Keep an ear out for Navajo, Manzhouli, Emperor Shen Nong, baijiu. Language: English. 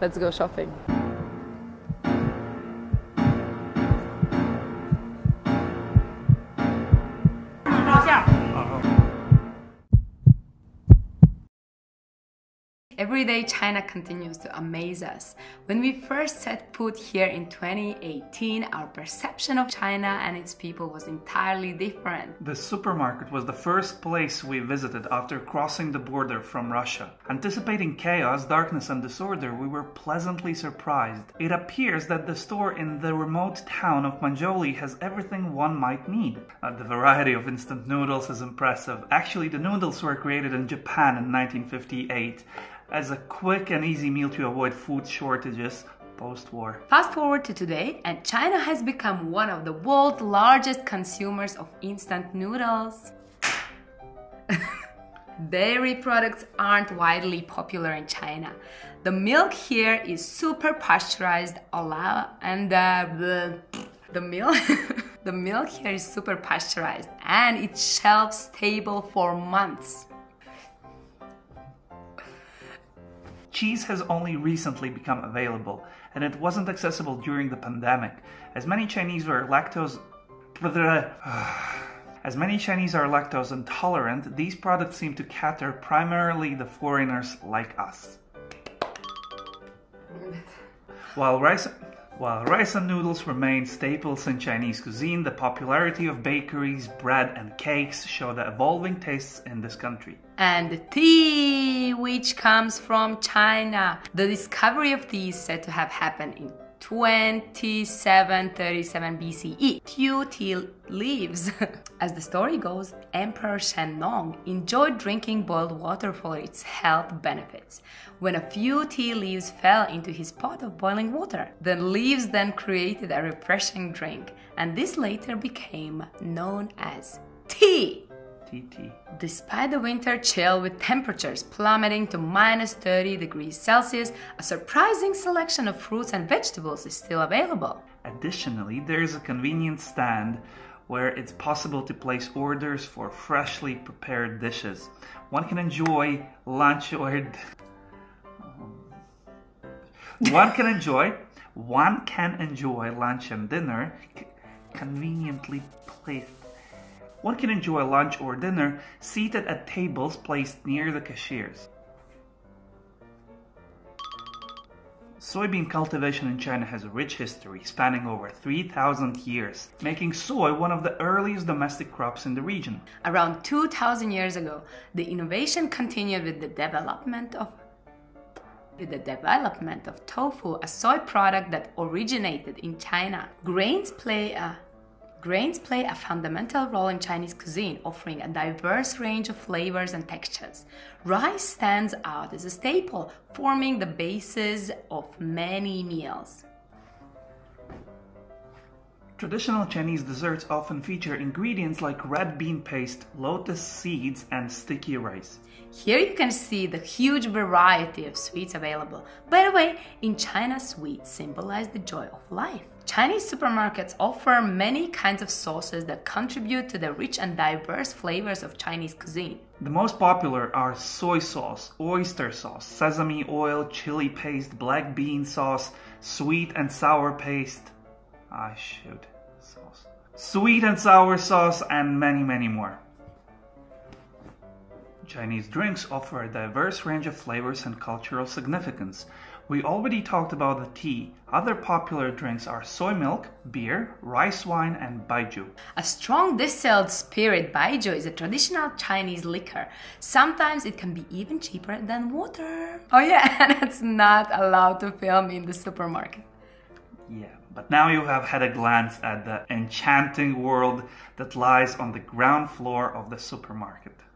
Let's go shopping. Every day China continues to amaze us. When we first set foot here in 2018, our perception of China and its people was entirely different. The supermarket was the first place we visited after crossing the border from Russia. Anticipating chaos, darkness and disorder, we were pleasantly surprised. It appears that the store in the remote town of Manzhouli has everything one might need. The variety of instant noodles is impressive. Actually, the noodles were created in Japan in 1958. As a quick and easy meal to avoid food shortages post-war. Fast forward to today, and China has become one of the world's largest consumers of instant noodles. Dairy products aren't widely popular in China. The milk here is super pasteurized, the milk here is super pasteurized, and it's shelf stable for months. Cheese has only recently become available, and it wasn't accessible during the pandemic, as many Chinese are lactose intolerant. These products seem to cater primarily to foreigners like us. While rice and noodles remain staples in Chinese cuisine, the popularity of bakeries, bread and cakes show the evolving tastes in this country. And tea, which comes from China. The discovery of tea is said to have happened in 2737 BCE. Few tea leaves. As the story goes, Emperor Shen Nong enjoyed drinking boiled water for its health benefits. When a few tea leaves fell into his pot of boiling water, the leaves then created a refreshing drink, and this later became known as tea. Despite the winter chill with temperatures plummeting to -30°C, a surprising selection of fruits and vegetables is still available. Additionally, there is a convenience stand where it's possible to place orders for freshly prepared dishes. One can enjoy lunch and dinner conveniently placed. One can enjoy lunch or dinner seated at tables placed near the cashiers. Soybean cultivation in China has a rich history spanning over 3,000 years, making soy one of the earliest domestic crops in the region. Around 2,000 years ago, the innovation continued with the development of tofu, a soy product that originated in China. Grains play a fundamental role in Chinese cuisine, offering a diverse range of flavors and textures. Rice stands out as a staple, forming the basis of many meals. Traditional Chinese desserts often feature ingredients like red bean paste, lotus seeds, and sticky rice. Here you can see the huge variety of sweets available. By the way, in China, sweets symbolize the joy of life. Chinese supermarkets offer many kinds of sauces that contribute to the rich and diverse flavors of Chinese cuisine. The most popular are soy sauce, oyster sauce, sesame oil, chili paste, black bean sauce, sweet and sour paste, sweet and sour sauce, and many more. Chinese drinks offer a diverse range of flavors and cultural significance. We already talked about the tea. Other popular drinks are soy milk, beer, rice wine, and baijiu. A strong distilled spirit, baijiu, is a traditional Chinese liquor. Sometimes it can be even cheaper than water. Oh yeah, and it's not allowed to film in the supermarket. Yeah, but now you have had a glance at the enchanting world that lies on the ground floor of the supermarket.